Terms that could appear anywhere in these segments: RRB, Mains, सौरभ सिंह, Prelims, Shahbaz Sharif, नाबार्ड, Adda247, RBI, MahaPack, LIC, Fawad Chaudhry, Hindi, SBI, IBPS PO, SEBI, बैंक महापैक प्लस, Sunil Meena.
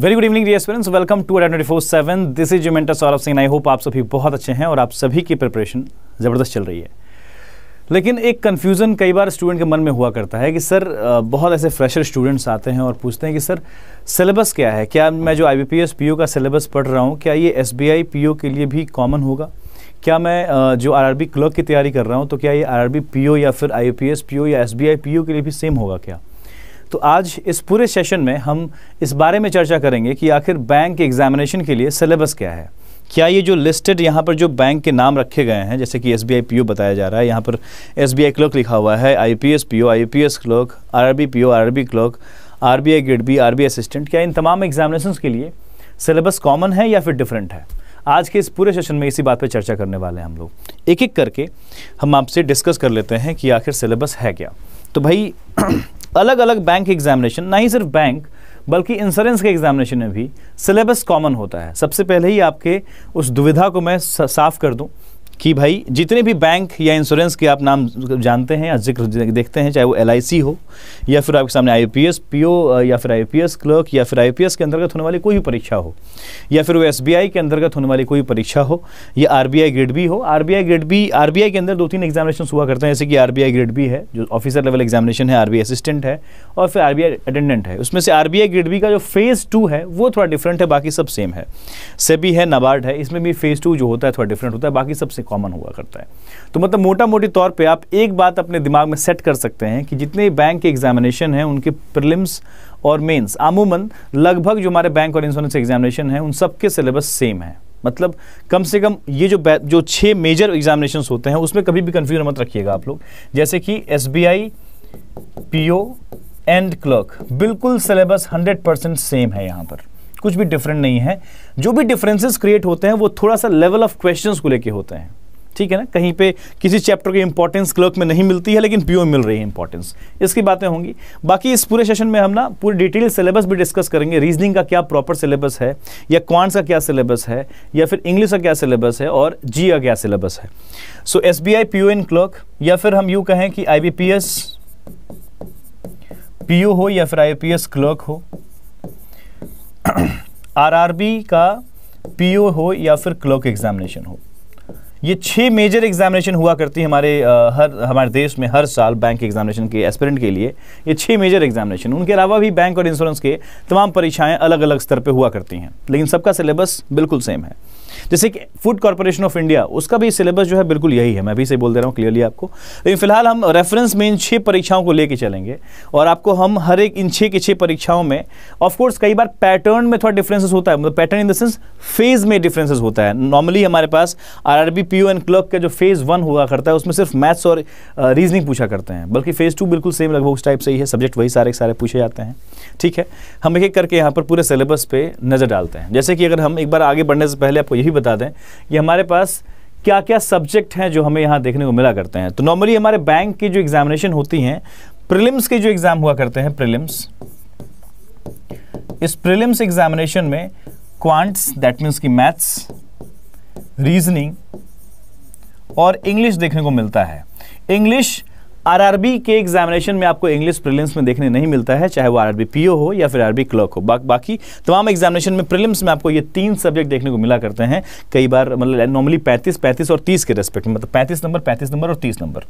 Very good evening dear students, welcome to Adda247। This is your mentor सौरभ सिंह। I hope आप सभी बहुत अच्छे हैं और आप सभी की प्रिपरेशन ज़बरदस्त चल रही है। लेकिन एक कन्फ्यूज़न कई बार स्टूडेंट के मन में हुआ करता है कि सर बहुत ऐसे फ्रेशर स्टूडेंट्स आते हैं और पूछते हैं कि सर सिलेबस क्या है, क्या मैं जो IBPS PO का सिलेबस पढ़ रहा हूँ क्या ये SBI PO के लिए भी कॉमन होगा, क्या मैं जो RRB क्लर्क की तैयारी कर रहा हूँ तो क्या ये RRB PO या फिर IBPS PO या SBI PO के लिए भी सेम होगा क्या। तो आज इस पूरे सेशन में हम इस बारे में चर्चा करेंगे कि आखिर बैंक एग्जामिनेशन के लिए सिलेबस क्या है। क्या ये जो लिस्टेड यहाँ पर जो बैंक के नाम रखे गए हैं, जैसे कि SBI PO बताया जा रहा है, यहाँ पर SBI क्लर्क लिखा हुआ है, IBPS PO, IBPS clerk, RRB PO, RRB clerk, RBI grade B, RBI assistant, क्या इन तमाम एग्जामिनेशन के लिए सिलेबस कॉमन है या फिर डिफरेंट है। आज के इस पूरे सेशन में इसी बात पर चर्चा करने वाले हैं हम लोग। एक एक करके हम आपसे डिस्कस कर लेते हैं कि आखिर सिलेबस है क्या। तो भाई अलग अलग बैंक एग्जामिनेशन, ना ही सिर्फ बैंक बल्कि इंश्योरेंस के एग्जामिनेशन में भी सिलेबस कॉमन होता है। सबसे पहले ही आपके उस दुविधा को मैं साफ कर दूं कि भाई जितने भी बैंक या इंश्योरेंस के आप नाम जानते हैं या जिक्र देखते हैं, चाहे वो LIC हो या फिर आपके सामने IBPS PO या फिर IBPS क्लर्क या फिर IBPS के अंतर्गत होने वाली कोई भी परीक्षा हो या फिर वो SBI के अंतर्गत होने वाली कोई परीक्षा हो या RBI ग्रेड बी हो। RBI के अंदर 2-3 एग्जामिनेशन हुआ करते हैं, जैसे कि RBI ग्रेड बी है जो ऑफिसर लेवल एग्जामिनेशन है, RBI असिस्टेंट है और फिर RBI अटेंडेंट है। उसमें से RBI ग्रेड बी का जो फेज़ 2 है वो थोड़ा डिफरेंट है, बाकी सब सेम है। सेबी है, नाबार्ड है, इसमें भी फेज़ 2 जो होता है थोड़ा डिफरेंट होता है, बाकी सबसे कॉमन हुआ करता है। तो मतलब मोटा मोटी तौर पे आप एक बात अपने दिमाग में सेट कर सकते हैं कि जितने बैंक के एग्जामिनेशन हैं उनके प्रीलिम्स और मेंस आमूमन लगभग जो हमारे बैंक और इंश्योरेंस एग्जामिनेशन हैं उन सबके सिलेबस सेम है। मतलब कम से कम ये जो 6 मेजर एग्जामिनेशंस होते हैं उसमें कभी भी कंफ्यूजन मत रखिएगा आप लोग। जैसे कि SBI PO एंड क्लर्क बिल्कुल सिलेबस 100% सेम है, यहाँ पर कुछ भी डिफरेंट नहीं है। जो भी डिफरेंसेस क्रिएट होते हैं वो थोड़ा सा लेवल ऑफ क्वेश्चंस को लेके होते हैं, ठीक है ना। कहीं पे किसी चैप्टर की इंपॉर्टेंस क्लर्क में नहीं मिलती है लेकिन PO में मिल रही है इंपॉर्टेंस, इसकी बातें होंगी। बाकी इस पूरे सेशन में हम ना पूरी डिटेल सिलेबस भी डिस्कस करेंगे, रीजनिंग का क्या प्रॉपर सिलेबस है या क्वांट्स का क्या सिलेबस है या फिर इंग्लिश का क्या सिलेबस है और जी का क्या सिलेबस है। So SBI PO and clerk या फिर हम यूँ कहें कि IBPS PO हो या फिर IBPS क्लर्क हो, RRB का PO हो या फिर क्लर्क एग्जामिनेशन हो, ये 6 मेजर एग्जामिनेशन हुआ करती है हमारे देश में हर साल बैंक एग्जामिनेशन के एस्पिरेंट के लिए। ये 6 मेजर एग्जामिनेशन, उनके अलावा भी बैंक और इंश्योरेंस के तमाम परीक्षाएं अलग अलग स्तर पे हुआ करती हैं लेकिन सबका सिलेबस बिल्कुल सेम है। जैसे कि फूड कॉर्पोरेशन ऑफ इंडिया, उसका भी सिलेबस जो है बिल्कुल यही है, मैं भी इसे बोल दे रहा हूँ क्लियरली आपको। लेकिन फिलहाल हम रेफरेंस में इन 6 परीक्षाओं को लेके चलेंगे और आपको हम हर एक इन 6 की 6 परीक्षाओं में ऑफकोर्स कई बार पैटर्न में थोड़ा डिफरेंसेस होता है, मतलब pattern in the sense phase में डिफरेंसेस होता है। नॉर्मली हमारे पास RRB PO एंड क्लर्क का जो फेज़ 1 हुआ करता है उसमें सिर्फ मैथ्स और रीजनिंग पूछा करते हैं, बल्कि फेज़ 2 बिल्कुल सेम लगभग उस टाइप से ही है, सब्जेक्ट वही सारे पूछे जाते हैं, ठीक है। हम एक एक करके यहाँ पर पूरे सिलेबस पर नज़र डालते हैं। जैसे कि अगर हम एक बार आगे बढ़ने से पहले आपको यही बता दें कि हमारे पास क्या क्या सब्जेक्ट हैं जो हमें यहाँ देखने को मिला करते हैं। तो नॉर्मली हमारे बैंक की जो एग्जामिनेशन होती हैं, प्रीलिम्स के जो एग्जाम हुआ करते हैं, प्रीलिम्स, इस प्रीलिम्स एग्जामिनेशन में क्वांट्स दैट मीन्स कि मैथ्स, रीजनिंग और इंग्लिश देखने को मिलता है। इंग्लिश RRB के एग्जामिनेशन में आपको इंग्लिश प्रीलिम्स में देखने नहीं मिलता है, चाहे वो RRB PO हो या फिर RRB क्लर्क हो। बाकी तमाम एग्जामिनेशन में प्रीलिम्स में आपको ये 3 सब्जेक्ट देखने को मिला करते हैं कई बार, मतलब नॉर्मली 35 और 30 के रेस्पेक्ट में, मतलब 35 नंबर और 30 नंबर,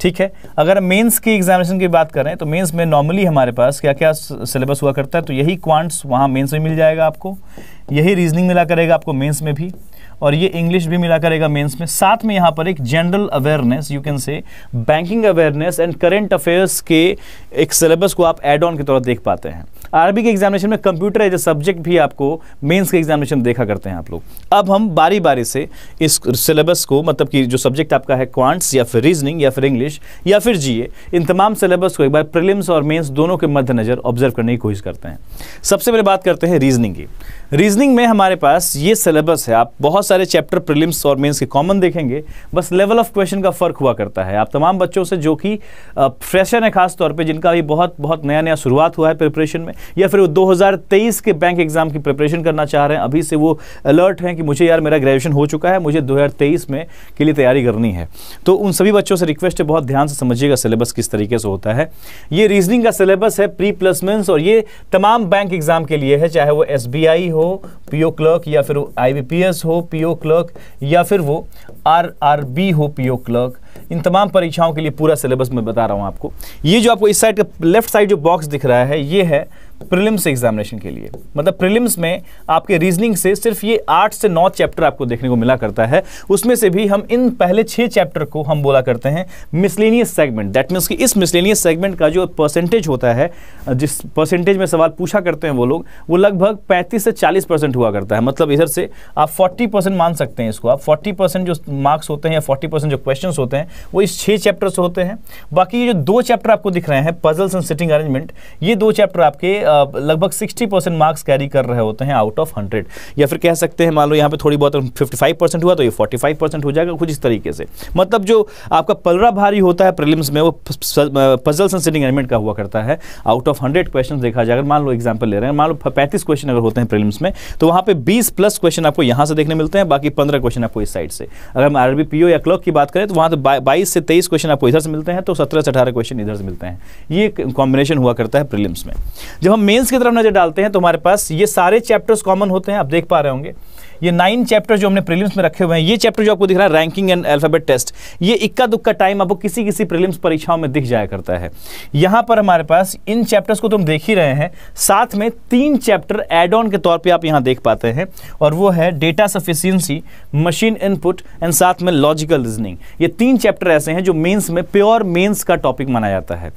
ठीक है। अगर मेंस के एग्जामिनेशन की बात करें तो मेंस में नॉर्मली हमारे पास क्या क्या सिलेबस हुआ करता है, तो यही क्वांट्स वहाँ मेंस में मिल जाएगा आपको, यही रीजनिंग मिला करेगा आपको मेंस में भी और ये इंग्लिश भी मिला करेगा मेंस में। साथ में यहाँ पर एक general awareness, you can say banking awareness and current affairs के एक सिलेबस को आप एड ऑन के तौर पर देख पाते हैं। RRB के एग्जामिनेशन में कंप्यूटर एज ए सब्जेक्ट भी आपको मेंस के एग्जामिनेशन में देखा करते हैं आप लोग। अब हम बारी बारी से इस सिलेबस को, मतलब कि जो सब्जेक्ट आपका है क्वांट्स या फिर रीजनिंग या फिर इंग्लिश या फिर जीए, इन तमाम सिलेबस को एक बार प्रीलिम्स और मेंस दोनों के मद्देनजर ऑब्जर्व करने की कोशिश करते हैं। सबसे पहले बात करते हैं रीजनिंग की। रीजनिंग रीजनिंग में हमारे पास ये सिलेबस है, आप बहुत सारे चैप्टर प्रीलिम्स और मेंस के कॉमन देखेंगे, बस लेवल ऑफ क्वेश्चन का फ़र्क हुआ करता है। आप तमाम बच्चों से जो कि फ्रेशर हैं खास तौर पे, जिनका भी बहुत बहुत नया नया शुरुआत हुआ है प्रिपरेशन में, या फिर वो 2023 के बैंक एग्जाम की प्रिपरेशन करना चाह रहे हैं, अभी से वो अलर्ट हैं कि मुझे यार मेरा ग्रेजुएशन हो चुका है, मुझे 2023 में के लिए तैयारी करनी है, तो उन सभी बच्चों से रिक्वेस्ट है बहुत ध्यान से समझिएगा सिलेबस किस तरीके से होता है। ये रीजनिंग का सिलेबस है प्री प्लस मेंस, और ये तमाम बैंक एग्जाम के लिए है, चाहे वो SBI हो, PO क्लर्क, या फिर IBPS हो, PO क्लर्क, या फिर वो RRB हो, PO क्लर्क, इन तमाम परीक्षाओं के लिए पूरा सिलेबस मैं बता रहा हूँ आपको। ये जो आपको इस साइड का लेफ्ट साइड जो बॉक्स दिख रहा है, ये है प्रीलिम्स एग्जामिनेशन के लिए, मतलब प्रीलिम्स में आपके रीजनिंग से सिर्फ ये 8 से 9 चैप्टर आपको देखने को मिला करता है, उसमें से भी हम इन पहले 6 चैप्टर को हम बोला करते हैं मिसलेनियस सेगमेंट। दैट मीन्स कि इस मिसलेनियस सेगमेंट का जो परसेंटेज होता है, जिस परसेंटेज में सवाल पूछा करते हैं वो लोग, वो लगभग 35 से 40% हुआ करता है, मतलब इधर से आप 40% मान सकते हैं इसको, आप 40% जो मार्क्स होते हैं या 40% जो क्वेश्चन होते हैं वो इस 6 चैप्टर से होते हैं। बाकी ये जो 2 चैप्टर आपको दिख रहे हैं पजल्स एंड सिटिंग अरेंजमेंट, ये 2 चैप्टर आपके लगभग 60% मार्क्स कैरी कर रहे होते हैं आउट ऑफ 100, या फिर कह सकते हैं मान लो यहाँ पे थोड़ी बहुत 55% हुआ तो ये 45% हो जाएगा, कुछ इस तरीके से। मतलब जो आपका पलड़ा भारी होता है प्रीलिम्स में, वो पजल्स एंड सिटिंग अरेंजमेंट का हुआ करता है। आउट ऑफ 100 क्वेश्चन देखा जाएगा, मान लो एग्जाम्पल ले रहे हैं, मान लो 35 क्वेश्चन अगर होते हैं प्रीलिम्स में, तो वहाँ पे 20+ क्वेश्चन आपको यहाँ से देखने मिलते हैं, बाकी 15 क्वेश्चन आपको इस साइड से। अगर हम आरबी पीओ या क्लर्क की बात करें तो वहाँ तो 22 से 23 क्वेश्चन आपको इधर से मिलते हैं, तो 17 से 18 क्वेश्चन इधर से मिलते हैं। ये कॉम्बिनेशन हुआ करता है प्रीलिम्स में। जब हम मेंस की तरफ नजर डालते हैं तो हमारे पास ये सारे चैप्टर्स कॉमन होते हैं, आप देख पा रहे होंगे ये 9 चैप्टर जो हमने प्रीलिम्स में रखे हुए हैं। ये चैप्टर जो आपको दिख रहा है रैंकिंग एंड अल्फाबेट टेस्ट, ये इक्का दुक्का टाइम आपको किसी किसी प्रीलिम्स परीक्षाओं में दिख जाया करता है। यहाँ पर हमारे पास इन चैप्टर्स को तो हम देख ही रहे हैं, साथ में 3 चैप्टर एड ऑन के तौर पे आप यहाँ देख पाते हैं, और वो है data sufficiency, machine input and साथ में लॉजिकल रीजनिंग। ये 3 चैप्टर ऐसे हैं जो मेन्स में प्योर मेन्स का टॉपिक माना जाता है।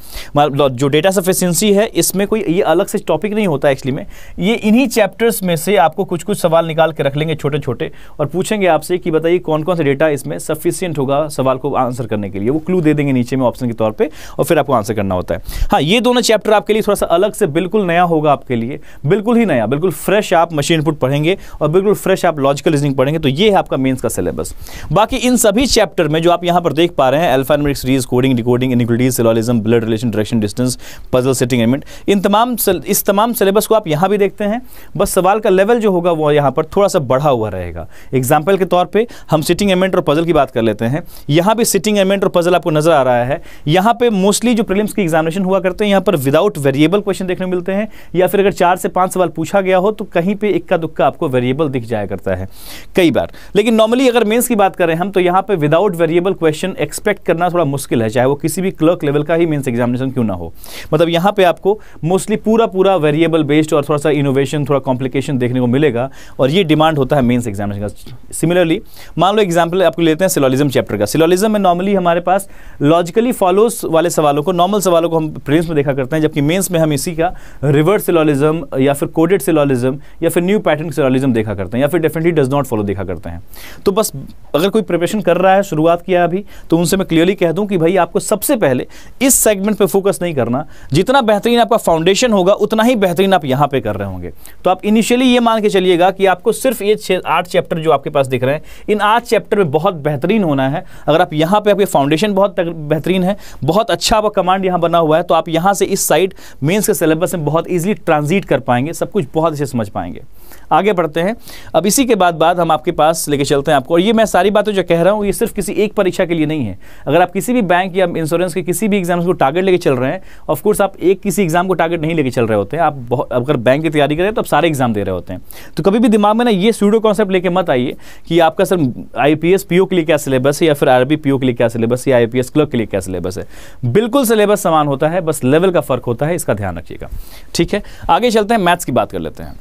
जो डेटा सफिशियंसी है इसमें कोई ये अलग से टॉपिक नहीं होता एक्चुअली में, ये इन्हीं चैप्टर्स में से आपको कुछ कुछ सवाल निकाल के रख लेंगे छोटे छोटे, और पूछेंगे आपसे कि बताइए कौन कौन सा डेटा इसमें सफिशिएंट होगा सवाल को आंसर करने के लिए। वो क्लू दे देंगे नीचे में ऑप्शन के तौर पे, और फिर आपको आंसर करना होता है। हाँ, ये दोनों चैप्टर आपके लिए थोड़ा सा अलग से बिल्कुल नया होगा, आपके लिए बिल्कुल ही नया, बिल्कुल फ्रेश आप मशीन इनपुट पढ़ेंगे और बिल्कुल फ्रेश आप लॉजिकल रीजनिंग पढ़ेंगे। तो ये है आपका मेन्स का सिलेबस। बाकी इन सभी चैप्टर में जो आप यहाँ पर देख पा रहे हैं alphanumeric series, coding, decoding, inequalities, syllogism, blood relation, direction, distance, puzzle, setting element, इन तमाम इस तमाम सिलेबस को आप यहाँ भी देखते हैं। बस सवाल का लेवल जो होगा वो यहाँ पर थोड़ा सा बढ़ा हुआ रहेगा। एग्जाम्पल के तौर पे हम सिटिंग एलिमेंट और पजल की बात कर लेते हैं। यहाँ पे सिटिंग एलिमेंट और पजल आपको नजर आ रहा है। यहाँ पे मोस्टली जो प्रीलिम्स की एग्जामिनेशन हुआ करते हैं, यहाँ पर विदाउट वेरिएबल क्वेश्चन देखने मिलते हैं, या फिर अगर 4 से 5 सवाल पूछा गया हो तो कहीं पे इक्का दुक्का आपको वेरिएबल दिख जाया करता है कई बार। लेकिन नॉर्मली अगर मेन्स की बात करें हम, तो यहाँ पे विदाउट वेरिएबल क्वेश्चन एक्सपेक्ट करना थोड़ा मुश्किल है, चाहे वो किसी भी क्लर्क लेवल का ही मेन्स एग्जामिनेशन क्यों ना हो। मतलब यहाँ पे आपको मोस्टली पूरा पूरा वेरिएबल बेस्ड और थोड़ा सा इनोवेशन, थोड़ा कॉम्प्लिकेशन देखने को मिलेगा, और ये डिमांड होता है मेंस एग्जामिनेशन का। सिमिलरली मान लो एग्जांपल आपको लेते हैं सिलोजिज्म चैप्टर का। सिलोजिज्म में नॉर्मली हमारे पास लॉजिकली फॉलोस वाले सवालों को, नॉर्मल सवालों को हम प्रीलिम्स में देखा करते हैं, जबकि मेंस में हम इसी का रिवर्स सिलोजिज्म या फिर कोडेड सिलोजिज्म या फिर न्यू पैटर्न सिलोजिज्म देखा करते हैं, या फिर डेफिनेटली डज नॉट फॉलो देखा करते हैं। तो बस अगर कोई प्रिपरेशन कर रहा है, शुरुआत किया अभी, तो उनसे मैं क्लियरली कह दूं कि भाई आपको सबसे पहले इस सेगमेंट पर फोकस नहीं करना, जितना बेहतरीन आपका फाउंडेशन होगा उतना ही बेहतरीन आप यहाँ पे कर रहे होंगे। तो आप इनिशियली ये मान के चलिएगा कि आपको सिर्फ ये 8 चैप्टर जो आपके पास दिख रहे हैं, इन 8 चैप्टर में बहुत बेहतरीन होना है। अगर आप यहाँ पे आपके फाउंडेशन बहुत बेहतरीन है, बहुत अच्छा आपका कमांड यहाँ बना हुआ है, तो आप यहाँ से इस साइड मेंस के सिलेबस में बहुत इजीली ट्रांजिट कर पाएंगे, सब कुछ बहुत अच्छे समझ पाएंगे। आगे बढ़ते हैं। अब इसी के बाद हम आपके पास लेके चलते हैं आपको, और ये मैं सारी बातें जो कह रहा हूँ ये सिर्फ किसी एक परीक्षा के लिए नहीं है। अगर आप किसी भी बैंक या इंश्योरेंस के किसी भी एग्जाम को टारगेट लेके चल रहे हैं, ऑफकोर्स आप एक किसी एग्जाम को टारगेट नहीं लेके चल रहे होते हैं, आप अगर बैंक की तैयारी करें तो आप सारे एग्जाम दे रहे होते हैं। तो कभी भी दिमाग में ना ये स्यूडो कॉन्सेप्ट लेके मत आइए कि आपका सर आईपीएस पीओ के लिए क्या सिलेबस है, या फिर आरबी पीओ के लिए क्या सिलेबस है, या आईपीएस क्लर्क के लिए क्या सिलेबस है। बिल्कुल सिलेबस समान होता है, बस लेवल का फर्क होता है, इसका ध्यान रखिएगा। ठीक है, आगे चलते हैं, मैथ्स की बात कर लेते हैं।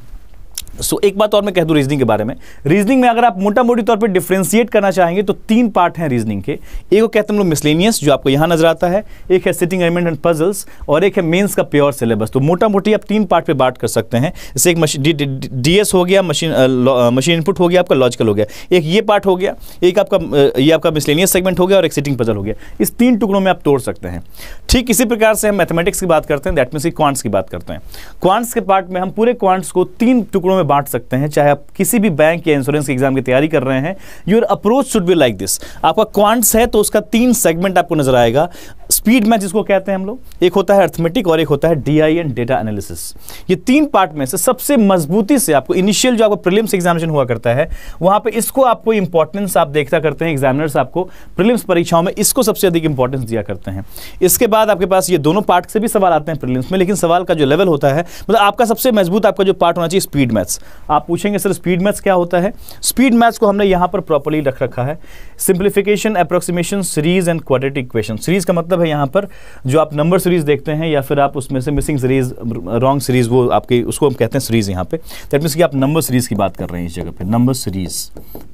सो एक बात और मैं कह दूं रीजनिंग के बारे में। रीजनिंग में अगर आप मोटा मोटी तौर पे डिफ्रेंशिएट करना चाहेंगे तो 3 पार्ट हैं रीजनिंग के। एक को कहते हैं हम लोग मिसलेनियस, जो आपको यहाँ नजर आता है, एक है सिटिंग अरेंजमेंट एंड पजल्स, और एक है मेंस का प्योर सिलेबस। तो मोटा मोटी आप 3 पार्ट पे बांट कर सकते हैं। जैसे एक डीएस हो गया, मशीन इनपुट हो गया, आपका लॉजिकल हो गया, एक ये पार्ट हो गया, एक आपका ये आपका मिसलेनियस सेगमेंट हो गया, और एक सिटिंग पजल हो गया। इस 3 टुकड़ों में आप तोड़ सकते हैं। ठीक इसी प्रकार से हम मैथमेटिक्स की बात करते हैं, दैट मीन्स क्वांट्स की बात करते हैं। क्वांट्स के पार्ट में हम पूरे क्वांट्स को 3 टुकड़ों में में बांट सकते हैं, चाहे आप किसी भी बैंक या इंश्योरेंस के एग्जाम की तैयारी कर रहे हैं। Your approach should be like this. आपका क्वांट्स है तो उसका तीन सेगमेंट आपको नजर आएगा, स्पीड मैच जिसको कहते हैं हम लोग, एक होता है अर्थमेटिक और एक होता है डीआई एंड डेटा एनालिसिस। ये तीन पार्ट में से सबसे मजबूती से आपको इनिशियल जो आपको प्रीलिम्स एग्जामिनेशन हुआ करता है वहां पे इसको आपको इंपॉर्टेंस आप देखता करते हैं, एग्जामिनर्स आपको प्रीलिम्स परीक्षाओं में इसको सबसे अधिक इंपॉर्टेंस दिया करते हैं। इसके बाद आपके पास ये दोनों पार्ट से भी सवाल आते हैं प्रीलिम्स में, लेकिन सवाल का जो लेवल होता है मतलब आपका सबसे मजबूत आपका जो पार्ट होना चाहिए स्पीड मैथ्स। आप पूछेंगे सर स्पीड मैथ्स क्या होता है? स्पीड मैथ्स को हमने यहाँ पर प्रॉपर्ली रख रखा है simplification, approximation, series and quadratic equation. Series का मतलब है यहाँ पर जो आप नंबर सीरीज देखते हैं या फिर आप उसमें से मिसिंग सीरीज, रॉन्ग सीरीज, वो आपके उसको हम कहते हैं सीरीज। यहाँ पे दैट मींस कि आप नंबर सीरीज की बात कर रहे हैं इस जगह पे, नंबर सीरीज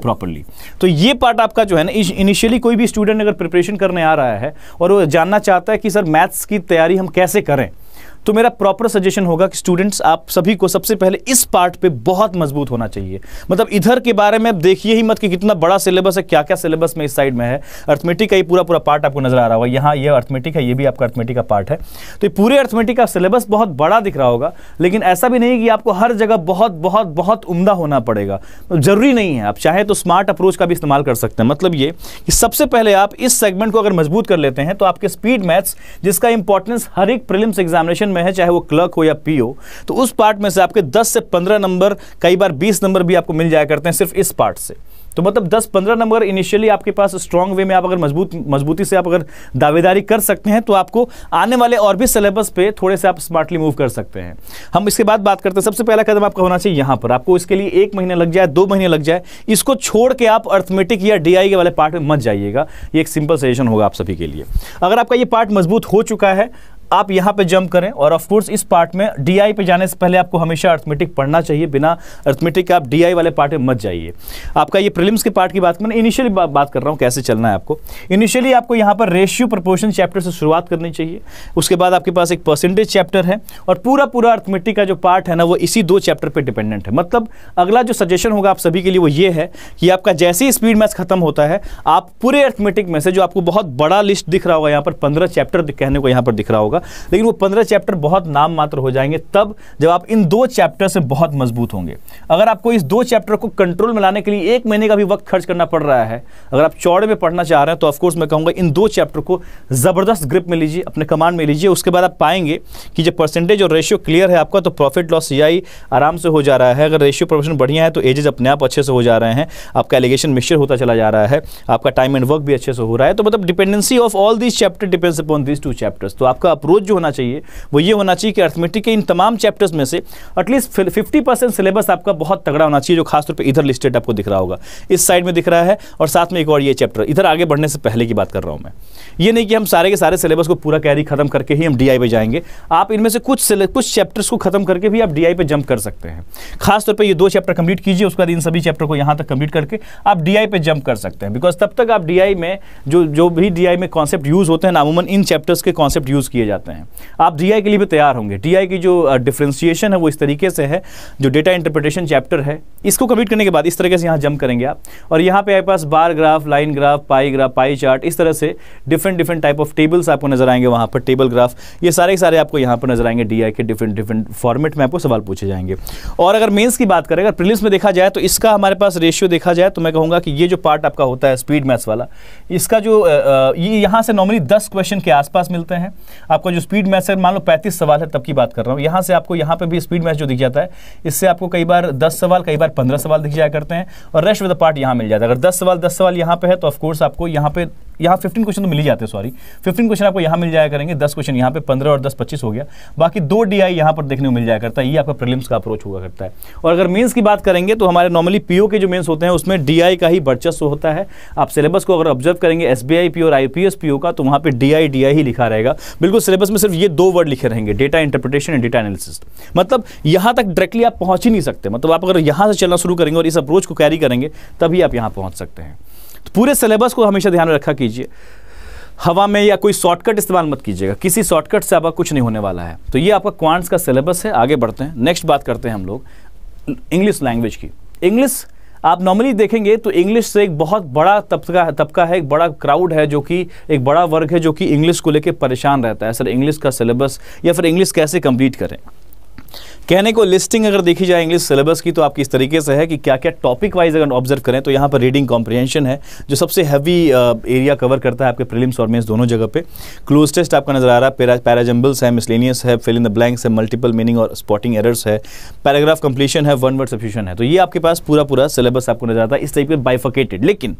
प्रॉपर्ली। तो ये पार्ट आपका जो है ना इनिशियली कोई भी स्टूडेंट अगर प्रिपरेशन करने आ रहा है और वो जानना चाहता है कि सर मैथ्स की तैयारी हम कैसे करें, तो मेरा प्रॉपर सजेशन होगा कि स्टूडेंट्स आप सभी को सबसे पहले इस पार्ट पे बहुत मजबूत होना चाहिए। मतलब इधर के बारे में देखिए ही मत कि कितना बड़ा सिलेबस है, क्या क्या सिलेबस में इस साइड में है। अर्थमेटिक का ये पूरा पूरा पार्ट आपको नजर आ रहा होगा, यहाँ ये अर्थमेटिक है, ये भी आपका अर्थमेटिक का पार्ट है। तो ये पूरे अर्थमेटिक का सिलेबस बहुत बड़ा दिख रहा होगा, लेकिन ऐसा भी नहीं कि आपको हर जगह बहुत बहुत बहुत उम्दा होना पड़ेगा, जरूरी नहीं है। आप चाहे तो स्मार्ट अप्रोच का भी इस्तेमाल कर सकते हैं। मतलब ये कि सबसे पहले आप इस सेगमेंट को अगर मजबूत कर लेते हैं तो आपके स्पीड मैथ्स जिसका इंपॉर्टेंस हर एक प्रीलिम्स एग्जामिनेशन में है, चाहे वो क्लर्क हो या पीओ, तो उस पार्ट में से आपके 10 से 15 नंबर, कई बार 20 नंबर भी आपको मिल जाया करते हैं सिर्फ इस पार्ट से। तो मतलब 10-15 नंबर इनिशियली आपके पास स्ट्रॉन्ग वे में आप अगर मजबूती से आप अगर दावेदारी कर सकते हैं तो आपको आने वाले और भी सिलेबस पे थोड़े से आप स्मार्टली मूव कर सकते हैं। हम इसके बाद बात करते हैं, सबसे पहला कदम आपका होना चाहिए यहाँ पर। आपको इसके लिए 1 महीना लग जाए, 2 महीने लग जाए, इसको छोड़ के आप अर्थमेटिक या डीआई के वाले पार्ट में मत जाइएगा। ये एक सिंपल सजेशन होगा आप सभी के लिए। अगर आपका ये पार्ट मजबूत हो चुका है आप यहाँ पे जंप करें, और ऑफ कोर्स इस पार्ट में डीआई पे जाने से पहले आपको हमेशा अर्थमेटिक पढ़ना चाहिए। बिना अर्थमेटिक के आप डीआई वाले पार्ट में मत जाइए। आपका ये प्रीलिम्स के पार्ट की बात करें, इनिशियली बात कर रहा हूँ कैसे चलना है आपको। इनिशियली आपको यहाँ पर रेशियो प्रपोर्शन चैप्टर से शुरुआत करनी चाहिए, उसके बाद आपके पास एक परसेंटेज चैप्टर है, और पूरा पूरा अर्थमेटिक का जो पार्ट है ना वो इसी 2 चैप्टर पर डिपेंडेंट है। मतलब अगला जो सजेशन होगा आप सभी के लिए वो ये है कि आपका जैसे ही स्पीड मैथ्स खत्म होता है आप पूरे अर्थमेटिक में से जो आपको बहुत बड़ा लिस्ट दिख रहा होगा, यहाँ पर 15 चैप्टर कहने को यहाँ पर दिख रहा होगा, लेकिन वो 15 चैप्टर बहुत नाम मात्र हो जाएंगे तब जब आप इन 2 चैप्टर से बहुत मजबूत होंगे। अगर आपको इस 2 चैप्टर को कंट्रोल में लाने के लिए 1 महीने का भी वक्त खर्च करना पड़ रहा है, अगर आप चौड़े में पढ़ना चाह रहे हैं तो ऑफ कोर्स मैं कहूंगा इन 2 चैप्टर को जबरदस्त ग्रिप में लीजिए, अपने कमांड में लीजिए। उसके बाद आप पाएंगे कि जब परसेंटेज और रेशियो क्लियर है आपका तो प्रॉफिट लॉस सीआई आराम से हो जा रहा है। अगर रेशियो प्रोपोर्शन बढ़िया है तो एजेज अपने आप अच्छे से हो जा रहे हैं, आपका एलिगेशन मिक्सचर होता चला जा रहा है, आपका टाइम एंड वर्क भी अच्छे से हो रहा है। तो मतलब dependency of all this chapter depends upon this 2 chapters. तो आपका रोज जो होना चाहिए वो ये होना चाहिए कि अर्थमेटिक के इन तमाम चैप्टर्स में से एटलीस्ट 50% सिलेबस आपका बहुत तगड़ा होना चाहिए, जो खासतौर पे इधर लिस्टेड आपको दिख रहा होगा, इस साइड में दिख रहा है, और साथ में एक और ये चैप्टर। इधर आगे बढ़ने से पहले की बात कर रहा हूं मैं, ये नहीं कि हम सारे के सारे सिलेबस को पूरा कैरी खत्म करके ही हम डीआई पे जाएंगे। आप इनमें से कुछ चैप्टर्स को खत्म करके भी आप डीआई पे जंप कर सकते हैं। खासतौर पर ये 2 चैप्टर कंप्लीट कीजिए, उसके बाद इन सभी चैप्टर को यहाँ तक कंप्लीट करके आप डीआई पे जंप कर सकते हैं, बिकॉज तब तक आप डीआई में जो भी डीआई में कॉन्सेप्ट यूज होते हैं ना, अमूमन इन चैप्टर्स के कॉन्सेप्ट यूज किए जाते हैं। आप डीआई के लिए भी तैयार होंगे। डीआई की जो डिफरेंशिएशन है वो इस तरीके से है, जो डेटा इंटरप्रिटेशन चैप्टर है इसको कंप्लीट करने के बाद इस तरीके से यहाँ जंप करेंगे आप, और यहाँ पे आपके पास bar graph, line graph, pie chart, इस तरह से different different type of tables आपको नजर आएंगे वहाँ पर, टेबल ग्राफ, ये सारे के सारे आपको यहाँ पर नजर आएंगे। डीआई के डिफरेंट डिफरेंट फॉर्मेट में आपको सवाल पूछे जाएंगे। और अगर मेन्स की बात करें, अगर प्रीलिम्स में देखा जाए तो इसका हमारे पास रेशियो देखा जाए तो मैं कहूँगा कि ये जो पार्ट आपका होता है स्पीड मैथ्स वाला, इसका जो ये यहाँ से नॉर्मली 10 क्वेश्चन के आसपास मिलते हैं आपको। जो स्पीड मैच है मान लो 35 सवाल है तब की बात कर रहा हूँ, यहाँ से आपको यहाँ पे भी स्पीड मैच जो दिख जाता है इससे आपको कई बार 10 सवाल, कई बार 15 सवाल दिख जाया करते हैं, और रेस्ट ऑफ द पार्ट यहाँ मिल जाता है। अगर 10 सवाल यहाँ पे है तो ऑफकोर्स आपको यहाँ 15 क्वेश्चन तो मिल ही जाते हैं, सॉरी 15 क्वेश्चन आपको यहाँ मिल जाया करेंगे, 10 क्वेश्चन यहाँ पे 15 और 10 25 हो गया, बाकी 2 डीआई यहाँ पर देखने को मिल जाया करता है। ये आपका प्रीलिम्स का अप्रोच हुआ करता है। और अगर मेंस की बात करेंगे तो हमारे नॉर्मली पीओ के जो मेंस होते हैं उसमें डीआई का ही वर्चस्व होता है। आप सिलेबस को अगर ऑब्जर्व करेंगे एसबीआई पीओ और आईबीपीएस पीओ का, तो वहाँ पर डीआई ही लिखा रहेगा, बिल्कुल सिलेबस में सिर्फ ये 2 वर्ड लिखे रहेंगे, data interpretation and data analysis. मतलब यहाँ तक डायरेक्टली आप पहुँच ही नहीं सकते। मतलब आप अगर यहाँ से चलना शुरू करेंगे और इस अप्रोच को कैरी करेंगे तभी आप यहाँ पहुँच सकते हैं। पूरे सिलेबस को हमेशा ध्यान में रखा कीजिए, हवा में या कोई शॉर्टकट इस्तेमाल मत कीजिएगा, किसी शॉर्टकट से आपका कुछ नहीं होने वाला है। तो ये आपका क्वांट्स का सिलेबस है। आगे बढ़ते हैं, नेक्स्ट बात करते हैं हम लोग इंग्लिश लैंग्वेज की। इंग्लिश आप नॉर्मली देखेंगे तो इंग्लिश से एक बहुत बड़ा तबका है, एक बड़ा क्राउड है, जो कि एक बड़ा वर्ग है जो कि इंग्लिश को लेकर परेशान रहता है। सर इंग्लिश का सिलेबस या फिर इंग्लिश कैसे कंप्लीट करें, कहने को लिस्टिंग अगर देखी जाए इंग्लिश सिलेबस की तो आपकी इस तरीके से है कि क्या क्या टॉपिक वाइज अगर ऑब्जर्व करें तो यहाँ पर रीडिंग कॉम्प्रिहेंशन है जो सबसे हैवी एरिया कवर करता है आपके प्रीलिम्स और मेंस दोनों जगह पे। क्लोज टेस्ट आपका नजर आ रहा है, पैराजम्बल्स है, मिसलेनियस है, फिल इन द ब्लैंक्स है, मल्टीपल मीनिंग और स्पॉटिंग एरर्स है, पैराग्राफ कंप्लीशन है, वन वर्ड सब्स्टिट्यूशन है। तो ये आपके पास पूरा पूरा सिलेबस आपको नजर आता है इस टाइप के बाइफर्केटेड। लेकिन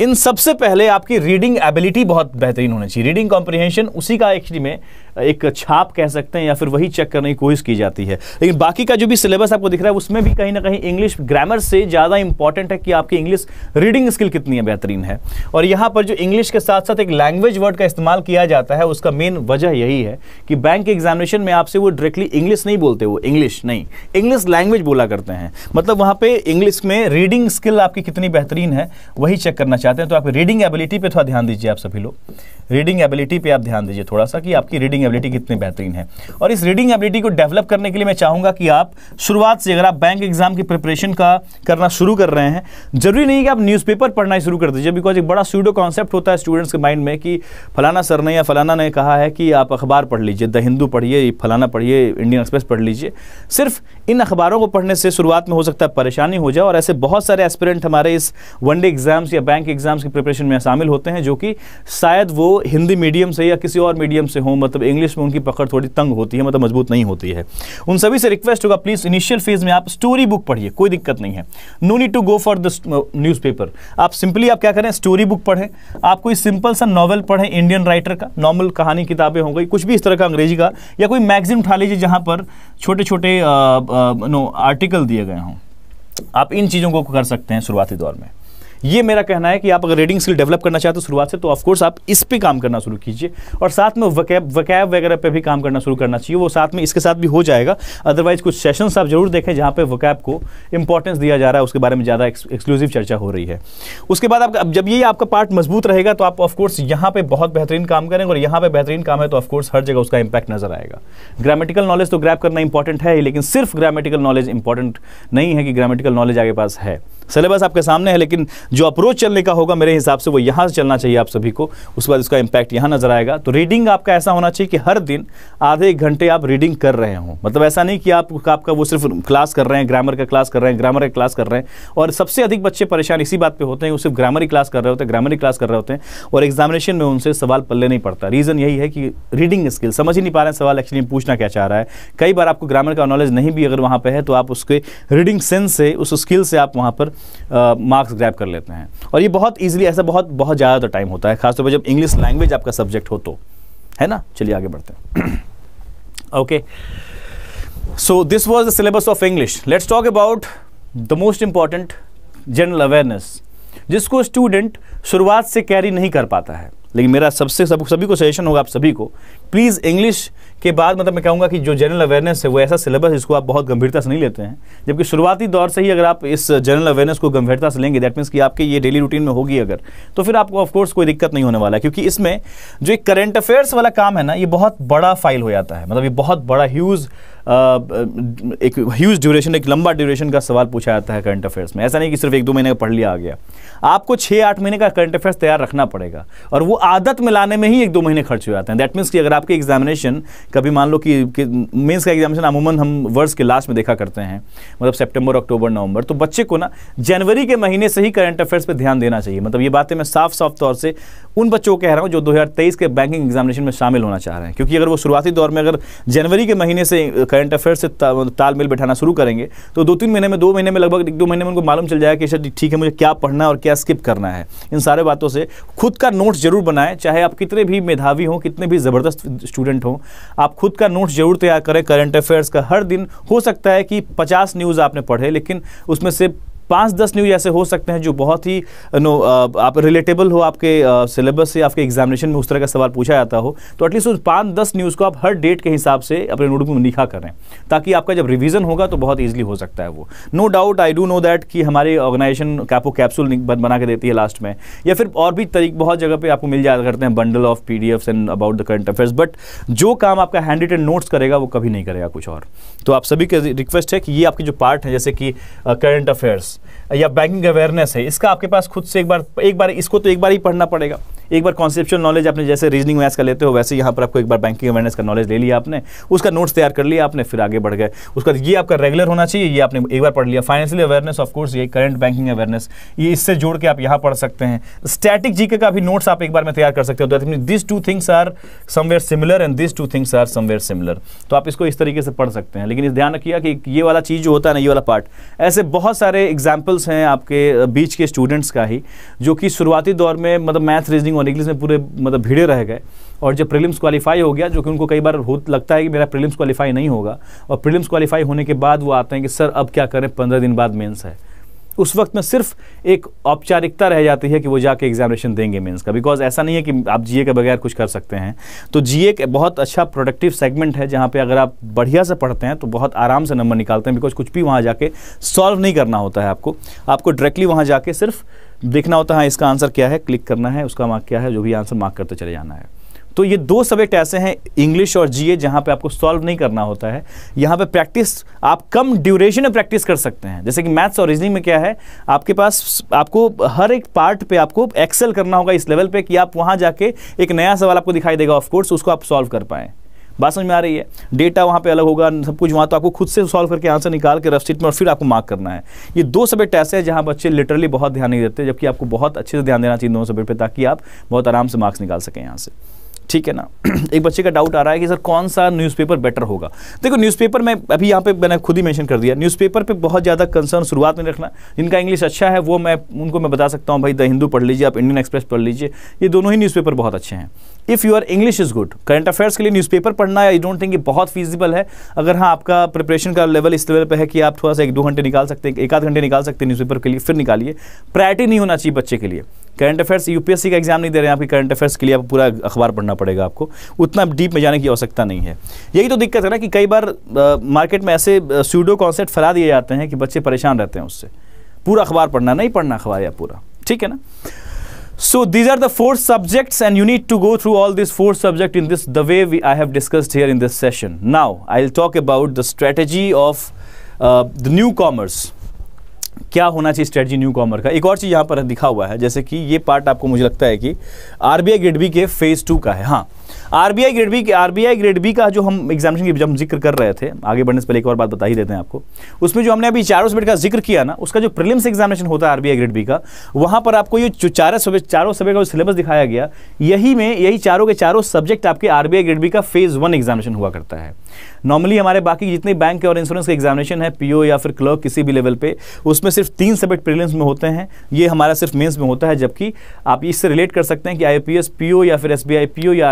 इन सबसे पहले आपकी रीडिंग एबिलिटी बहुत बेहतरीन होनी चाहिए। रीडिंग कॉम्प्रिहेंशन उसी का एक्चुअली में एक छाप कह सकते हैं या फिर वही चेक करने की कोशिश की जाती है। लेकिन बाकी का जो भी सिलेबस आपको दिख रहा है उसमें भी कहीं ना कहीं इंग्लिश ग्रामर से ज़्यादा इंपॉर्टेंट है कि आपकी इंग्लिश रीडिंग स्किल कितनी बेहतरीन है। और यहाँ पर जो इंग्लिश के साथ साथ एक लैंग्वेज वर्ड का इस्तेमाल किया जाता है उसका मेन वजह यही है कि बैंक एग्जामिनेशन में आपसे वो डायरेक्टली इंग्लिश नहीं बोलते, वो इंग्लिश नहीं इंग्लिश लैंग्वेज बोला करते हैं। मतलब वहाँ पर इंग्लिश में रीडिंग स्किल आपकी कितनी बेहतरीन है वही चेक करना चाहते हैं। तो आप रीडिंग एबिलिटी पे थोड़ा ध्यान दीजिए, आप सभी लोग रीडिंग एबिलिटी पे आप ध्यान दीजिए थोड़ा सा कि आपकी रीडिंग एबिलिटी कितनी बेहतरीन है। और इस रीडिंग एबिलिटी को डेवलप करने के लिए मैं चाहूँगा कि आप शुरुआत से, अगर आप बैंक एग्जाम की प्रिपरेशन का करना शुरू कर रहे हैं, जरूरी नहीं कि आप न्यूज़पेपर पढ़ना ही शुरू कर दीजिए। बिकॉज एक बड़ा स्यूडो कॉन्सेप्ट होता है स्टूडेंट्स के माइंड में कि फलाना सर ने या फलाना ने कहा है कि आप अखबार पढ़ लीजिए, द हिंदू पढ़िए, फलाना पढ़िए, इंडियन एक्सप्रेस पढ़ लीजिए। सिर्फ इन अखबारों को पढ़ने से शुरुआत में हो सकता है परेशानी हो जाए। और ऐसे बहुत सारे एस्पिरेंट हमारे इस वनडे एग्जाम्स या बैंक एग्जाम्स की प्रिपरेशन में शामिल होते हैं जो कि शायद वो हिंदी मीडियम से या किसी और मीडियम से हो, मतलब इंग्लिश में उनकी पकड़ थोड़ी तंग होती है, मतलब मजबूत नहीं होती है। उन सभी से रिक्वेस्ट होगा प्लीज इनिशियल फेज में आप स्टोरी बुक पढ़िए, कोई दिक्कत नहीं है, no need to go for the newspaper. आप सिंपली आप क्या करें, स्टोरी बुक पढ़ें, आप कोई सिंपल सा नॉवल पढ़ें इंडियन राइटर का, नॉर्मल कहानी किताबें हो गई, कुछ भी इस तरह का अंग्रेजी का, या कोई मैगजीन उठा लीजिए जहाँ पर छोटे छोटे आर्टिकल दिए गए हों। आप इन चीज़ों को कर सकते हैं शुरुआती दौर में। ये मेरा कहना है कि आप अगर रीडिंग स्किल डेवलप करना चाहते हो शुरुआत से तो ऑफकोर्स आप इस पे काम करना शुरू कीजिए। और साथ में वकैब वगैरह पे भी काम करना शुरू करना चाहिए, वो साथ में इसके साथ भी हो जाएगा। अदरवाइज कुछ सेशंस आप जरूर देखें जहाँ पे वकैब को इंपॉर्टेंस दिया जा रहा है, उसके बारे में ज़्यादा एक्सक्लूसिव चर्चा हो रही है। उसके बाद आप जब ये आपका पार्ट मजबूत रहेगा तो आप ऑफकोर्स यहाँ पर बहुत बेहतरीन काम करेंगे। और यहाँ पर बेहतरीन काम है तो ऑफकोर्स हर जगह उसका इंपैक्ट नजर आएगा। ग्रामेटिकल नॉलेज तो ग्रैब करना इंपॉर्टेंट है, लेकिन सिर्फ ग्रामेटिकल नॉलेज इंपॉर्टेंट नहीं है कि ग्रामेटिकल नॉलेज आपके पास है, सिलेबस आपके सामने है, लेकिन जो अप्रोच चलने का होगा मेरे हिसाब से वो यहाँ से चलना चाहिए आप सभी को। उसके बाद उसका इम्पैक्ट यहाँ नजर आएगा। तो रीडिंग आपका ऐसा होना चाहिए कि हर दिन आधे एक घंटे आप रीडिंग कर रहे हों। मतलब ऐसा नहीं कि आपका वो सिर्फ क्लास कर रहे हैं, ग्रामर का क्लास कर रहे हैं, ग्रामर का क्लास कर रहे हैं। और सबसे अधिक बच्चे परेशान इसी बात पर होते हैं, वो सिर्फ ग्रामर की क्लास कर रहे होते हैं, ग्रामर की क्लास कर रहे होते हैं और एग्जामिनेशन में उनसे सवाल पल्ले नहीं पड़ता। रीज़न यही है कि रीडिंग स्किल समझ ही नहीं पा रहे हैं सवाल एक्चुअली पूछना क्या चाह रहा है। कई बार आपको ग्रामर का नॉलेज नहीं भी अगर वहाँ पर है तो आप उसके रीडिंग सेंस से, उस स्किल से आप वहाँ पर मार्क्स ग्रैब कर लेते हैं। और ये बहुत इजीली, ऐसा बहुत बहुत ज़्यादा टाइम होता है खासतौर पर जब इंग्लिश लैंग्वेज आपका सब्जेक्ट हो तो, है ना। चलिए आगे बढ़ते हैं। Okay, so this was the syllabus of English. Let's talk about the most important general awareness जिसको स्टूडेंट शुरुआत से कैरी नहीं कर पाता है। लेकिन मेरा सबसे सभी को सजेशन होगा आप सभी को, प्लीज़ इंग्लिश के बाद, मतलब मैं कहूँगा कि जो जनरल अवेयरनेस है वो ऐसा सिलेबस इसको आप बहुत गंभीरता से नहीं लेते हैं। जबकि शुरुआती दौर से ही अगर आप इस जनरल अवेयरनेस को गंभीरता से लेंगे, दैट मीन्स कि आपके ये डेली रूटीन में होगी अगर, तो फिर आपको ऑफकोर्स कोई दिक्कत नहीं होने वाला है। क्योंकि इसमें जो एक करंट अफेयर्स वाला काम है ना, ये बहुत बड़ा फाइल हो जाता है। मतलब ये बहुत बड़ा ह्यूज ड्यूरेशन, एक लंबा ड्यूरेशन का सवाल पूछा जाता है करंट अफेयर्स में। ऐसा नहीं कि सिर्फ एक दो महीने का पढ़ लिया आ गया, आपको 6-8 महीने का करंट अफेयर्स तैयार रखना पड़ेगा। और वो आदत में लाने में ही 1-2 महीने खर्च हो जाते हैं। दैट मीन्स कि अगर आपके एग्जामिनेशन कभी मान लो कि मेंस का एग्जामिनेशन अमूमन हम वर्ष के लास्ट में देखा करते हैं, मतलब सितंबर, अक्टूबर, नवंबर, तो बच्चे को ना जनवरी के महीने से ही करंट अफेयर्स पर ध्यान देना चाहिए। मतलब ये बातें मैं साफ साफ तौर से उन बच्चों को कह रहा हूँ जो 2023 के बैंकिंग एग्जामिनेशन में शामिल होना चाह रहे हैं। क्योंकि अगर वो शुरुआती दौर में अगर जनवरी के महीने से करंट अफेयर्स से तालमेल बैठाना शुरू करेंगे तो 2-3 महीने में लगभग 1-2 महीने में उनको मालूम चल जाएगा कि सर ठीक है मुझे क्या पढ़ना है और क्या स्किप करना है। इन सारे बातों से खुद का नोट्स जरूर बनाएं, चाहे आप कितने भी मेधावी हों, कितने भी ज़बरदस्त स्टूडेंट हों, आप खुद का नोट्स जरूर तैयार करें करंट अफेयर्स का। हर दिन हो सकता है कि 50 न्यूज़ आपने पढ़े, लेकिन उसमें से 5-10 न्यूज़ ऐसे हो सकते हैं जो बहुत ही आप रिलेटेबल हो, आपके सिलेबस से आपके एग्जामिनेशन में उस तरह का सवाल पूछा जाता हो। तो एटलीस्ट उस 5-10 न्यूज़ को आप हर डेट के हिसाब से अपने नोटबुक में लिखा करें, ताकि आपका जब रिवीजन होगा तो बहुत ईजिली हो सकता है वो। No doubt, I do know that कि हमारी ऑर्गेनाइजेशन कैपो कैप्सूल बना के देती है लास्ट में, या फिर और भी बहुत जगह पर आपको मिल जाया करते हैं bundle of PDFs and about the current affairs, but जो काम आपका हैंड रिटन नोट्स करेगा वो कभी नहीं करेगा कुछ और। तो आप सभी के रिक्वेस्ट है कि ये आपके जो पार्ट है जैसे कि करंट अफेयर्स या बैंकिंग अवेयरनेस है, इसका आपके पास खुद से एक बार इसको तो एक बार ही पढ़ना पड़ेगा। एक बार कॉन्सेप्चुअल नॉलेज आपने जैसे रीजनिंग मैथ्स का लेते हो वैसे यहाँ पर आपको एक बार बैंकिंग अवेयरनेस का नॉलेज ले लिया आपने, उसका नोट्स तैयार कर लिया आपने, फिर आगे बढ़ गए। उसका ये आपका रेगुलर होना चाहिए, ये आपने एक बार पढ़ लिया। फाइनेंशियल अवेयरनेस ऑफकोर्स ये करंट बैंकिंग अवेयरनेस ये इससे जोड़ के आप यहाँ पढ़ सकते हैं। स्टैटिक जीके का भी नोट्स आप एक बार में तैयार कर सकते हो। This two things are somewhere similar and this two things are somewhere similar, तो आप इसको इस तरीके से पढ़ सकते हैं। लेकिन इस ध्यान रखिएगा कि ये वाला चीज़ जो होता है ना, ये वाला पार्ट, ऐसे बहुत सारे एग्जाम्पल्स हैं आपके बीच के स्टूडेंट्स का ही जो कि शुरुआती दौर में मतलब मैथ रीजनिंग और इंग्लिश में पूरे मतलब भिड़े रह गए, और जब प्रीलिम्स क्वालिफाई हो गया, जो कि उनको कई बार लगता है कि मेरा प्रीलिम्स क्वालिफाई नहीं होगा, और प्रीलिम्स क्वालिफाई होने के बाद वो आते हैं कि सर अब क्या करें, 15 दिन बाद मेंस है। उस वक्त में सिर्फ एक औपचारिकता रह जाती है कि वो जाके एग्जामिनेशन देंगे मेंस का, बिकॉज ऐसा नहीं है कि आप जीए के बगैर कुछ कर सकते हैं। तो जीए एक बहुत अच्छा प्रोडक्टिव सेगमेंट है जहाँ पे अगर आप बढ़िया से पढ़ते हैं तो बहुत आराम से नंबर निकालते हैं, बिकॉज कुछ भी वहाँ जाके सॉल्व नहीं करना होता है आपको, आपको डायरेक्टली वहाँ जाके सिर्फ देखना होता है इसका आंसर क्या है, क्लिक करना है, उसका मार्क क्या है, जो भी आंसर मार्क करते चले जाना है। तो ये दो सब्जेक्ट ऐसे हैं इंग्लिश और जीए जहाँ पे आपको सॉल्व नहीं करना होता है, यहाँ पे प्रैक्टिस आप कम ड्यूरेशन में प्रैक्टिस कर सकते हैं। जैसे कि मैथ्स और रीजनिंग में क्या है, आपके पास आपको हर एक पार्ट पे आपको एक्सेल करना होगा इस लेवल पे कि आप वहाँ जाके एक नया सवाल आपको दिखाई देगा ऑफकोर्स, उसको आप सॉल्व कर पाएँ। बात समझ में आ रही है? डेटा वहाँ पे अलग होगा, सब कुछ वहाँ, तो आपको खुद से सॉल्व करके आंसर निकाल के रफ शीट में और फिर आपको मार्क करना है। ये दो सब्जेक्ट ऐसे हैं जहाँ बच्चे लिटरली बहुत ध्यान नहीं देते, जबकि आपको बहुत अच्छे से ध्यान देना चाहिए दोनों सब्जेक्ट पर, ताकि आप बहुत आराम से मार्क्स निकाल सकें यहाँ से, ठीक है ना। एक बच्चे का डाउट आ रहा है कि सर कौन सा न्यूज़पेपर बेटर होगा। देखो न्यूज़पेपर में अभी यहाँ पे मैंने खुद ही मेंशन कर दिया, न्यूज़पेपर पे बहुत ज़्यादा कंसर्न शुरुआत में रखना। जिनका इंग्लिश अच्छा है वो मैं उनको बता सकता हूँ, भाई द हिंदू पढ़ लीजिए आप, इंडियन एक्सप्रेस पढ़ लीजिए, ये दोनों ही न्यूज़पेपर बहुत अच्छे हैं। If your English is good, current affairs के लिए न्यूज़पेपर पढ़ना आई डोंट थिंक ये बहुत फीजिबल है। अगर हाँ आपका प्रिपरेशन का लेवल इस लेवल पे है कि आप थोड़ा सा 1-2 घंटे निकाल सकते हैं, 1-1 घंटे निकाल सकते हैं न्यूज़पेपर के लिए, फिर निकालिए। प्रायोरिटी नहीं होना चाहिए बच्चे के लिए। करंट अफेयर्स यूपीएससी का एग्जाम नहीं दे रहे हैं, आपके करंट अफेयर्स के लिए आप पूरा अखबार पढ़ना पड़ेगा, आपको उतना डीप में जाने की आवश्यकता नहीं है। यही तो दिक्कत है ना कि कई बार मार्केट में ऐसे स्यूडो कॉन्सेप्ट फैला दिए जाते हैं कि बच्चे परेशान रहते हैं उससे। पूरा अखबार पढ़ना नहीं, पढ़ना अखबार या पूरा, ठीक है ना। So these are the four subjects and you need to go through all these four subjects in this the way I have discussed here in this session. Now I'll talk about the strategy of the newcomers. क्या होना चाहिए strategy new comma का। एक और चीज़ यहाँ पर दिखा हुआ है, जैसे कि ये पार्ट आपको मुझे लगता है कि आरबीआई ग्रेड बी के फेज़ 2 का है। हाँ, आरबीआई ग्रेड बी का जो हम एग्जामिनेशन की जब जिक्र कर रहे थे, आगे बढ़ने से पहले एक और बात बता ही देते हैं आपको, उसमें जो हमने अभी 4 सब्जेक्ट का जिक्र किया ना, उसका जो प्रीलिम्स एग्जामिनेशन होता है आरबीआई ग्रेड बी का, वहाँ पर आपको ये जो चारों सब्जेक्ट का जो सिलेबस दिखाया गया, यही चारों के चारों सब्जेक्ट आपके आरबीआई ग्रेड बी का फेज़ 1 एग्जामिनेशन हुआ करता है। नॉर्मली हमारे बाकी जितने बैंक और इंश्योरेंस के एग्जामिनेशन है, पीओ या फिर क्लर्क किसी भी लेवल पे, उसमें सिर्फ 3 सब्जेक्ट प्रीलिम्स में होते हैं, ये हमारा सिर्फ मेंस में होता है। जबकि आप इससे रिलेट कर सकते हैं कि आईबीपीएस पीओ या फिर एसबीआई पीओ या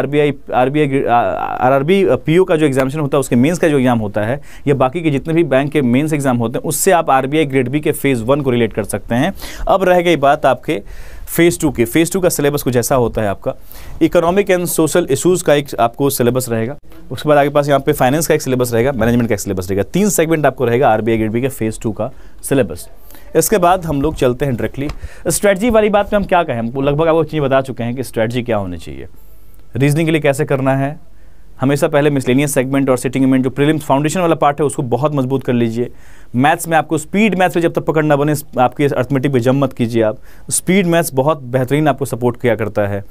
आरआरबी पीओ का जो एग्जामिनेशन होता है, उसके मेंस का जो एग्जाम होता है, या बाकी के जितने भी बैंक के मेंस एग्जाम होते हैं, उससे आप आरबीआई ग्रेड बी के फेज़ 1 को रिलेट कर सकते हैं। अब रह गई बात आपके फेज़ 2 के। फेज़ 2 का सिलेबस कुछ ऐसा होता है आपका, इकोनॉमिक एंड सोशल इशूज़ का एक आपको सिलेबस रहेगा, उसके बाद आगे पास यहाँ पे फाइनेंस का एक सिलेबस रहेगा, मैनेजमेंट का एक सिलेबस रहेगा। 3 सेगमेंट आपको रहेगा आरबीआई ग्रेड बी के फेज़ 2 का सिलेबस। इसके बाद हम लोग चलते हैं डायरेक्टली स्ट्रेटजी वाली बात में। हम क्या कहें, वो लगभग आपको चीज़ बता चुके हैं कि स्ट्रेटजी क्या होनी चाहिए, रीजनिंग के लिए कैसे करना है। हमेशा पहले मिसलेनियस सेगमेंट और सिटिंग इमेंट जो प्रीलिम्स फाउंडेशन वाला पार्ट है उसको बहुत मजबूत कर लीजिए। मैथ्स में आपको स्पीड मैथ्स पे जब तक पकड़ ना बने, आपके अर्थमेटिक पे जम मत कीजिए आप। स्पीड मैथ्स बहुत बेहतरीन आपको सपोर्ट किया करता है।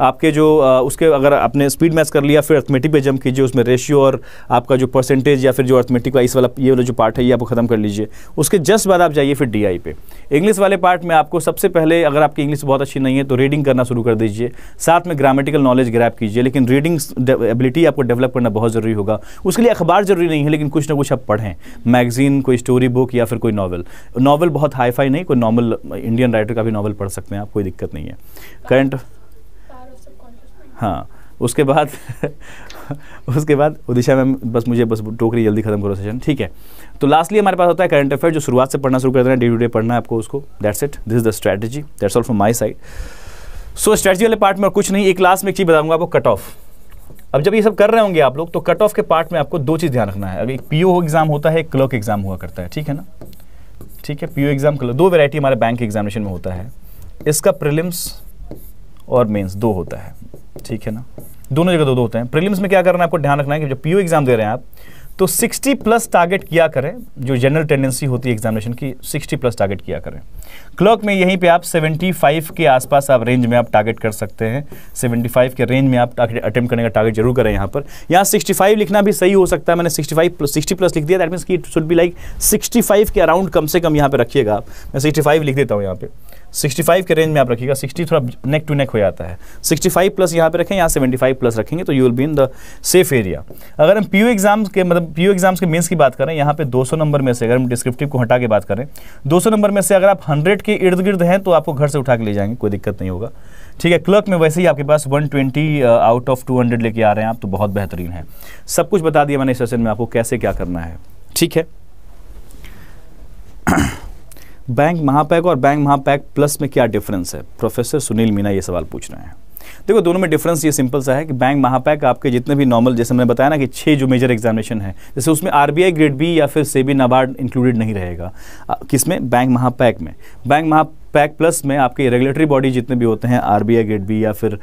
आपके जो उसके अगर आपने स्पीड मैथ्स कर लिया, फिर अर्थमेटिक पे जंप कीजिए, उसमें रेशियो और आपका जो परसेंटेज या फिर जो अर्थमेटिक का इस वाला ये वाला जो पार्ट है ये आपको ख़त्म कर लीजिए। उसके जस्ट बाद आप जाइए फिर डीआई पे। इंग्लिश वाले पार्ट में आपको सबसे पहले, अगर आपकी इंग्लिश बहुत अच्छी नहीं है तो रीडिंग करना शुरू कर दीजिए, साथ में ग्रामेटिकल नॉलेज ग्रैब कीजिए। लेकिन रीडिंग एबिलिटी आपको डेवलप करना बहुत ज़रूरी होगा। उसके लिए अखबार ज़रूरी नहीं है, लेकिन कुछ ना कुछ आप पढ़ें, मैगजीन, कोई स्टोरी बुक या फिर कोई नॉवल। नॉवल बहुत हाई फाई नहीं, कोई नॉर्मल इंडियन राइटर का भी नॉवल पढ़ सकते हैं आप, कोई दिक्कत नहीं है। करंट, हाँ, उसके बाद उदिशा मैम बस टोकरी जल्दी खत्म करो सेशन, ठीक है। तो लास्टली हमारे पास होता है करंट अफेयर, जो शुरुआत से पढ़ना शुरू कर देना, डे टू डे पढ़ना है आपको उसको। That's it, this is the strategy, that's all from my side. So strategy वाले पार्ट में और कुछ नहीं, एक लास्ट में एक चीज़ बताऊँगा आपको, कट ऑफ। अब जब ये सब कर रहे होंगे आप लोग, तो कट ऑफ के पार्ट में आपको 2 चीज़ ध्यान रखना है। अब एक पीओ एग्जाम होता है, एक क्लर्क एग्जाम हुआ करता है, ठीक है ना, ठीक है। पीओ एग्जाम क्लर्क, 2 वैरायटी हमारे बैंक एग्जामिनेशन में होता है, इसका प्रीलिम्स और मेंस 2 होता है, ठीक है ना, दोनों जगह 2-2 होते हैं। प्रीलिम्स में क्या करना है आपको ध्यान रखना है कि जब पीओ एग्जाम दे रहे हैं आप, तो 60 प्लस टारगेट किया करें, जो जनरल टेंडेंसी होती है एग्जामिनेशन की 60 प्लस टारगेट किया करें। क्लर्क में यहीं पे आप 75 के आसपास आप रेंज में आप टारगेट कर सकते हैं, 75 के रेंज में आप टारगेट अटेम्प्ट करने का टारगेट जरूर करें। यहाँ पर यहाँ 65 लिखना भी सही हो सकता है, मैंने 65 प्लस लिख दिया, दैट मीन्स कि इट शुड बी लाइक 65 के अराउंड कम से कम यहाँ पे रखिएगा आप। मैं 65 लिख देता हूँ यहाँ पे, 65 के रेंज में आप रखिएगा, 60 थोड़ा नेक टू नेक हो जाता है, 65 प्लस यहाँ पे रखें, यहाँ 75 प्लस रखेंगे तो you will be in the safe area. अगर हम पीयू एग्जाम्स के मतलब पीयू एग्जाम्स के मेंस की बात करें, यहाँ पे 200 नंबर में से अगर हम डिस्क्रिप्टिव को हटा के बात करें, 200 नंबर में से अगर आप 100 के इर्द गिर्द हैं तो आपको घर से उठा के ले जाएंगे, कोई दिक्कत नहीं होगा, ठीक है। क्लर्क में वैसे ही आपके पास 120 आउट ऑफ 200 लेके आ रहे हैं आप, तो बहुत बेहतरीन है। सब कुछ बता दिया मैंने इस सेशन में आपको कैसे क्या करना है, ठीक है। बैंक महापैक और बैंक महापैक प्लस में क्या डिफरेंस है, प्रोफेसर सुनील मीना ये सवाल पूछ रहे हैं। देखो दोनों में डिफरेंस ये सिंपल सा है कि बैंक महापैक आपके जितने भी नॉर्मल, जैसे मैंने बताया ना कि 6 जो मेजर एग्जामिनेशन है, जैसे उसमें आरबीआई ग्रेड बी या फिर सेबी नाबार्ड इंक्लूडेड नहीं रहेगा। किसमें? बैंक महापैक में। बैंक महापैक प्लस में आपके रेगुलेटरी बॉडी जितने भी होते हैं, आरबीआई ग्रेड बी या फिर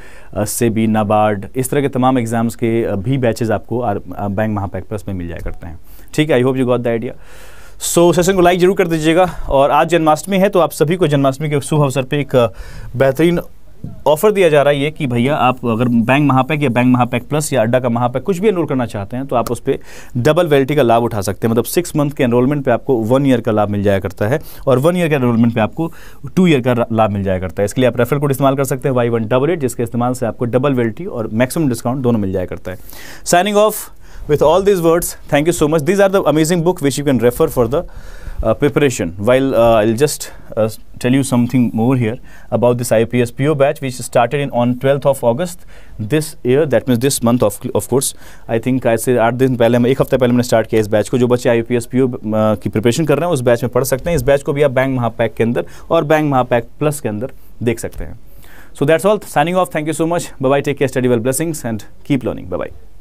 सेबी नाबार्ड, इस तरह के तमाम एग्जाम्स के भी बैचेज आपको बैंक महापैक प्लस में मिल जाया करते हैं, ठीक है। I hope you got the idea. So session को लाइक जरूर कर दीजिएगा, और आज जन्माष्टमी है तो आप सभी को जन्माष्टमी के शुभ अवसर पे एक बेहतरीन ऑफर दिया जा रहा है ये कि भैया आप अगर बैंक महापैक या बैंक महापैक प्लस या अड्डा का महापैक कुछ भी एनरोल करना चाहते हैं तो आप उस पर डबल वैलिडिटी का लाभ उठा सकते हैं। मतलब 6 मंथ के एनरोलमेंट पे आपको 1 ईयर का लाभ मिल जाया करता है, और 1 ईयर के एनरोलमेंट पे आपको 2 ईयर का लाभ मिल जाया करता है। इसके लिए आप रेफरल कोड इस्तेमाल कर सकते हैं Y188, जिसके इस्तेमाल से आपको डबल वैलिडिटी और मैक्सिमम डिस्काउंट दोनों मिल जाया करता है। Signing off with all these words, thank you so much. These are the amazing book which you can refer for the preparation. While I'll just tell you something more here about this IBPS PO batch which started on 12th of August this year, that means this month of course. I think I said 8 दिन पहले, मैं 1 हफ्ते पहले मैंने start किया इस batch को। जो बच्चे IBPS PO की प्रिपरेशन कर रहे हैं उस बैच में पढ़ सकते हैं। इस बैच को भी आप बैंक महापैक के अंदर और बैंक महापैक प्लस के अंदर देख सकते हैं। So that's all, signing off, thank you so much, bye bye, take care, study well, blessings and keep learning, bye bye.